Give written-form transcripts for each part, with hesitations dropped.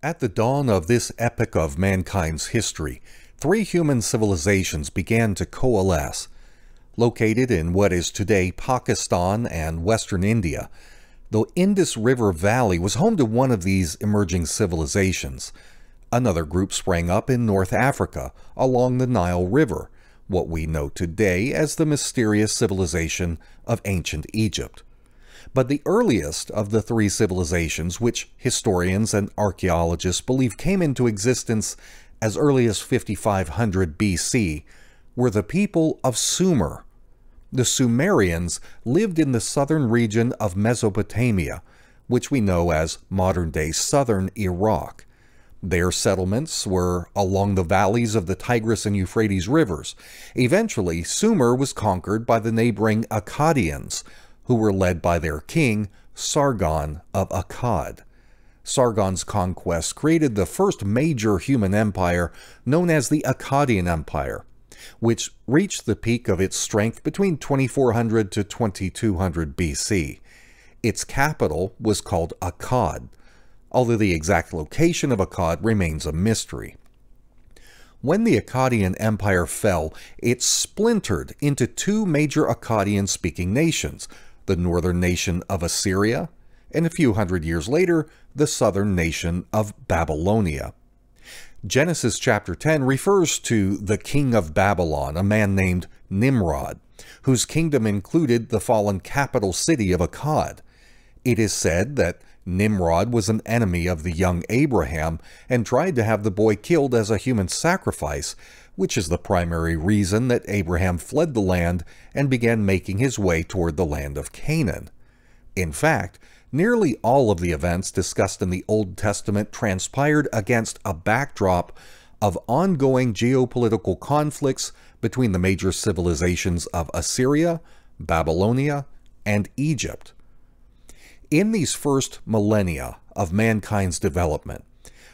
At the dawn of this epoch of mankind's history, three human civilizations began to coalesce. Located in what is today Pakistan and Western India, the Indus River Valley was home to one of these emerging civilizations. Another group sprang up in North Africa along the Nile River, what we know today as the mysterious civilization of ancient Egypt. But the earliest of the three civilizations, which historians and archaeologists believe came into existence as early as 5500 BC, were the people of Sumer. The Sumerians lived in the southern region of Mesopotamia, which we know as modern-day southern Iraq. Their settlements were along the valleys of the Tigris and Euphrates rivers. Eventually, Sumer was conquered by the neighboring Akkadians, who were led by their king, Sargon of Akkad. Sargon's conquest created the first major human empire known as the Akkadian Empire, which reached the peak of its strength between 2400 to 2200 BC. Its capital was called Akkad, although the exact location of Akkad remains a mystery. When the Akkadian Empire fell, it splintered into two major Akkadian-speaking nations, the northern nation of Assyria, and a few hundred years later, the southern nation of Babylonia. Genesis chapter 10 refers to the king of Babylon, a man named Nimrod, whose kingdom included the fallen capital city of Akkad. It is said that Nimrod was an enemy of the young Abraham and tried to have the boy killed as a human sacrifice, which is the primary reason that Abraham fled the land and began making his way toward the land of Canaan. In fact, nearly all of the events discussed in the Old Testament transpired against a backdrop of ongoing geopolitical conflicts between the major civilizations of Assyria, Babylonia, and Egypt. In these first millennia of mankind's development,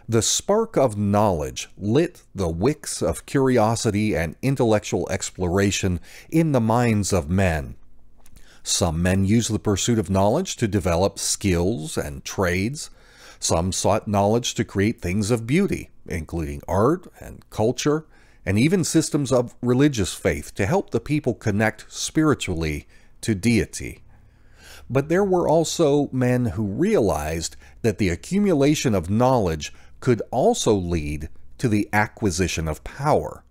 the spark of knowledge lit the wicks of curiosity and intellectual exploration in the minds of men. Some men used the pursuit of knowledge to develop skills and trades. Some sought knowledge to create things of beauty, including art and culture, and even systems of religious faith to help the people connect spiritually to deity. But there were also men who realized that the accumulation of knowledge could also lead to the acquisition of power.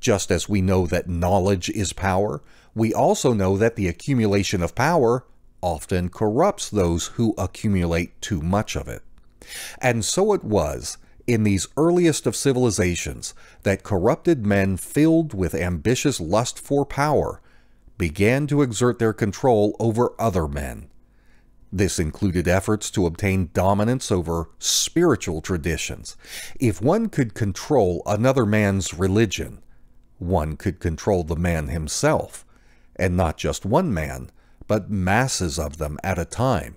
Just as we know that knowledge is power, we also know that the accumulation of power often corrupts those who accumulate too much of it. And so it was in these earliest of civilizations that corrupted men filled with ambitious lust for power began to exert their control over other men. This included efforts to obtain dominance over spiritual traditions. If one could control another man's religion, one could control the man himself, and not just one man, but masses of them at a time.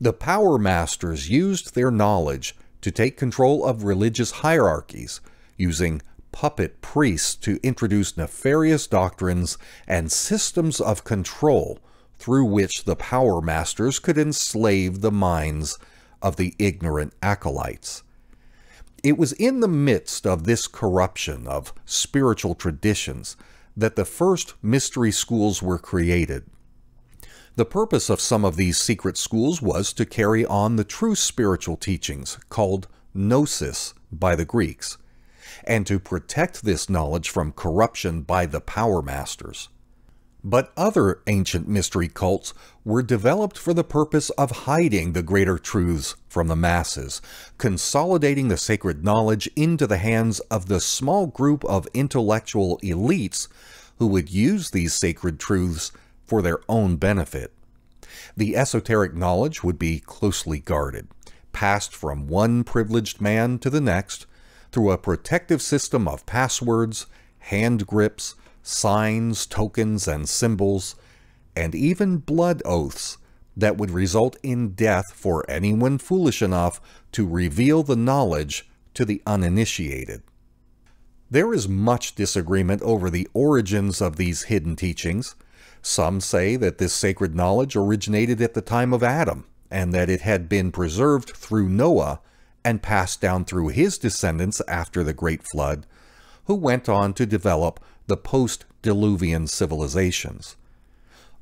The power masters used their knowledge to take control of religious hierarchies, using puppet priests to introduce nefarious doctrines and systems of control through which the power masters could enslave the minds of the ignorant acolytes. It was in the midst of this corruption of spiritual traditions that the first mystery schools were created. The purpose of some of these secret schools was to carry on the true spiritual teachings, called Gnosis by the Greeks, and to protect this knowledge from corruption by the power masters. But other ancient mystery cults were developed for the purpose of hiding the greater truths from the masses, consolidating the sacred knowledge into the hands of the small group of intellectual elites who would use these sacred truths for their own benefit. The esoteric knowledge would be closely guarded, passed from one privileged man to the next, through a protective system of passwords, hand grips, signs, tokens, and symbols, and even blood oaths that would result in death for anyone foolish enough to reveal the knowledge to the uninitiated. There is much disagreement over the origins of these hidden teachings. Some say that this sacred knowledge originated at the time of Adam, and that it had been preserved through Noah and passed down through his descendants after the Great Flood, who went on to develop the post-Diluvian civilizations.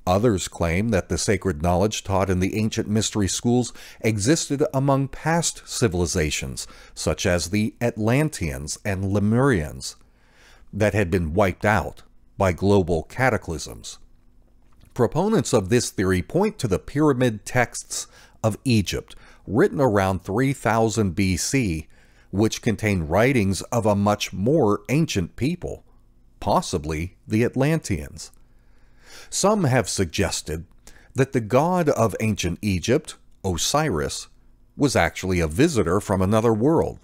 Others claim that the sacred knowledge taught in the ancient mystery schools existed among past civilizations, such as the Atlanteans and Lemurians, that had been wiped out by global cataclysms. Proponents of this theory point to the pyramid texts of Egypt, written around 3000 BC, which contain writings of a much more ancient people, possibly the Atlanteans. Some have suggested that the god of ancient Egypt, Osiris, was actually a visitor from another world.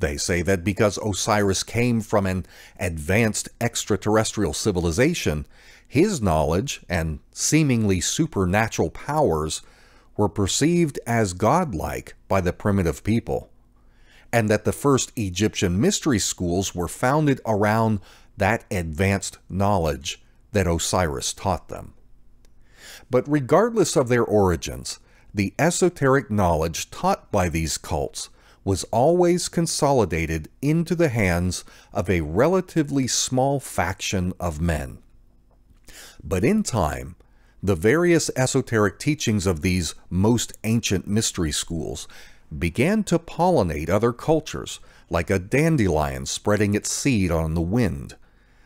They say that because Osiris came from an advanced extraterrestrial civilization, his knowledge and seemingly supernatural powers were perceived as godlike by the primitive people, and that the first Egyptian mystery schools were founded around that advanced knowledge that Osiris taught them. But regardless of their origins, the esoteric knowledge taught by these cults was always consolidated into the hands of a relatively small faction of men. But in time, the various esoteric teachings of these most ancient mystery schools began to pollinate other cultures, like a dandelion spreading its seed on the wind.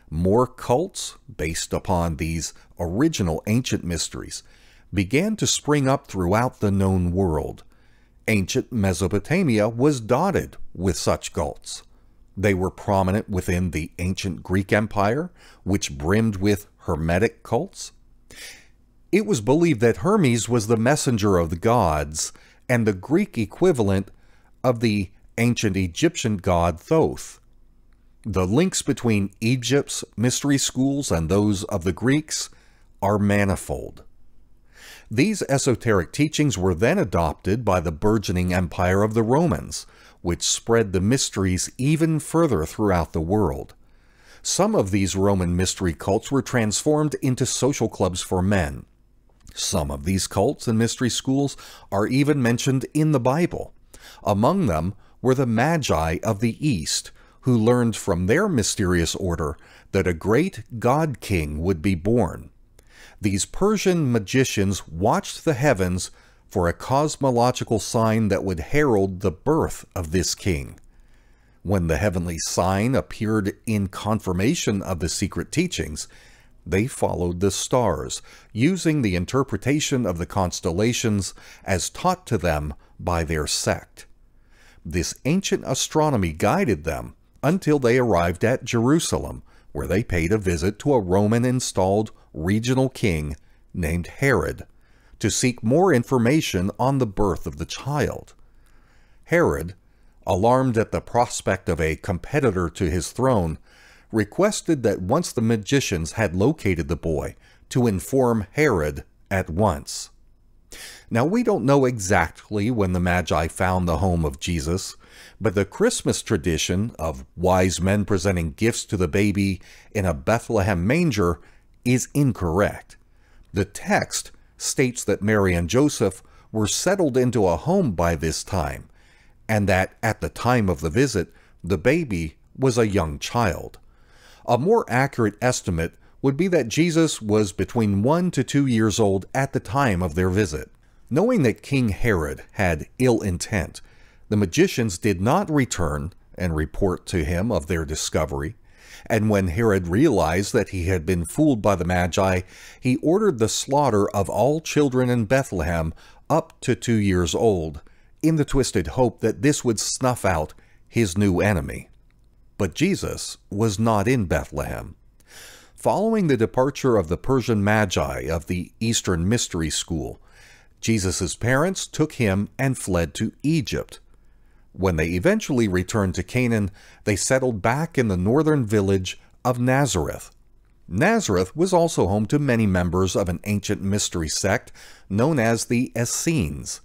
More cults, based upon these original ancient mysteries, began to spring up throughout the known world. Ancient Mesopotamia was dotted with such cults. They were prominent within the ancient Greek Empire, which brimmed with Hermetic cults. It was believed that Hermes was the messenger of the gods and the Greek equivalent of the ancient Egyptian god Thoth. The links between Egypt's mystery schools and those of the Greeks are manifold. These esoteric teachings were then adopted by the burgeoning empire of the Romans, which spread the mysteries even further throughout the world. Some of these Roman mystery cults were transformed into social clubs for men. Some of these cults and mystery schools are even mentioned in the Bible. Among them were the Magi of the East, who learned from their mysterious order that a great god-king would be born. These Persian magicians watched the heavens for a cosmological sign that would herald the birth of this king. When the heavenly sign appeared in confirmation of the secret teachings, they followed the stars, using the interpretation of the constellations as taught to them by their sect. This ancient astronomy guided them until they arrived at Jerusalem, where they paid a visit to a Roman-installed regional king named Herod to seek more information on the birth of the child. Herod, alarmed at the prospect of a competitor to his throne, requested that once the magicians had located the boy, to inform Herod at once. Now, we don't know exactly when the Magi found the home of Jesus, but the Christmas tradition of wise men presenting gifts to the baby in a Bethlehem manger is incorrect. The text states that Mary and Joseph were settled into a home by this time, and that at the time of the visit, the baby was a young child. A more accurate estimate would be that Jesus was between 1 to 2 years old at the time of their visit. Knowing that King Herod had ill intent, the magicians did not return and report to him of their discovery, and when Herod realized that he had been fooled by the Magi, he ordered the slaughter of all children in Bethlehem up to 2 years old, in the twisted hope that this would snuff out his new enemy. But Jesus was not in Bethlehem. Following the departure of the Persian Magi of the Eastern Mystery School, Jesus' parents took him and fled to Egypt. When they eventually returned to Canaan, they settled back in the northern village of Nazareth. Nazareth was also home to many members of an ancient mystery sect known as the Essenes.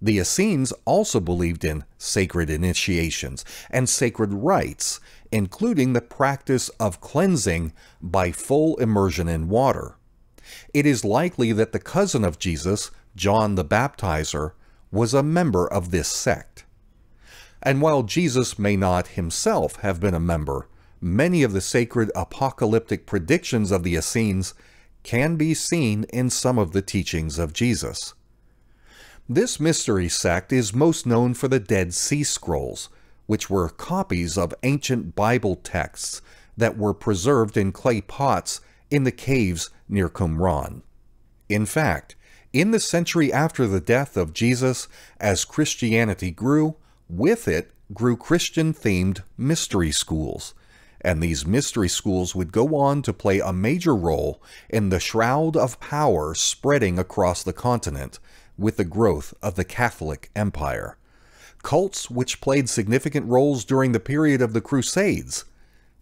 The Essenes also believed in sacred initiations and sacred rites, including the practice of cleansing by full immersion in water. It is likely that the cousin of Jesus, John the Baptizer, was a member of this sect. And while Jesus may not himself have been a member, many of the sacred apocalyptic predictions of the Essenes can be seen in some of the teachings of Jesus. This mystery sect is most known for the Dead Sea Scrolls, which were copies of ancient Bible texts that were preserved in clay pots in the caves near Qumran. In fact, in the century after the death of Jesus, as Christianity grew, with it grew Christian-themed mystery schools, and these mystery schools would go on to play a major role in the shroud of power spreading across the continent with the growth of the Catholic Empire. Cults which played significant roles during the period of the Crusades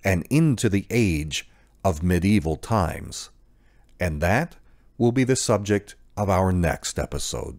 and into the age of medieval times. And that will be the subject of our next episode.